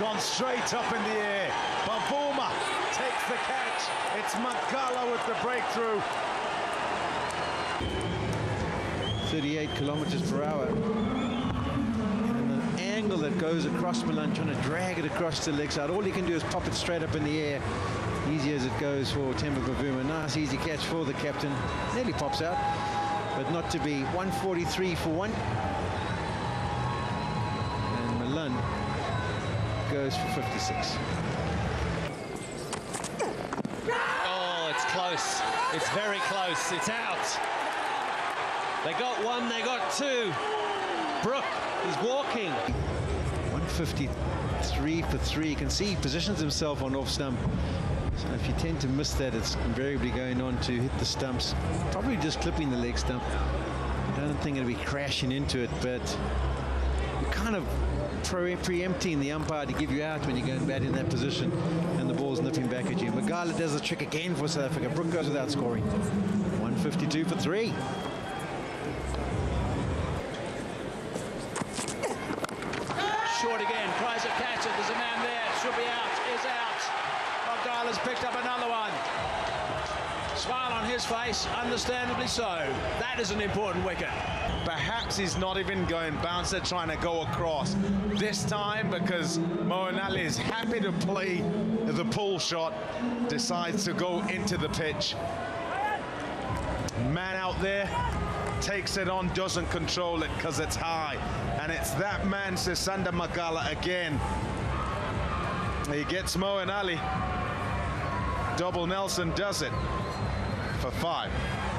gone straight up in the air. Bavuma takes the catch. It's Magala with the breakthrough. 38 kilometers per hour. And an angle that goes across Malan, trying to drag it across the leg side. All he can do is pop it straight up in the air. Easy as it goes for Temba Bavuma. Nice easy catch for the captain. Nearly pops out, but not to be. 143 for one. And Malan goes for 56. Oh, it's close. It's very close. It's out. They got one, they got two. Brooke is walking. 153 for three. You can see he positions himself on off stump. So if you tend to miss that, it's invariably going on to hit the stumps. Probably just clipping the leg stump. I don't think it'll be crashing into it, but you're kind of preempting the umpire to give you out when you're going bat in that position and the ball's nipping back at you. Magala does the trick again for South Africa. Brooke goes without scoring. 152 for three. Short again, tries to catch it. There's a man there, should be out, is out. Magala's picked up another one. Smile on his face, understandably so. That is an important wicket. Perhaps he's not even going bouncer, trying to go across this time, because Moeen Ali is happy to play the pull shot, decides to go into the pitch. Man out there. Takes it on, doesn't control it because it's high. And it's that man, Sisanda Magala, again. He gets Moeen Ali. Double Nelson does it for five.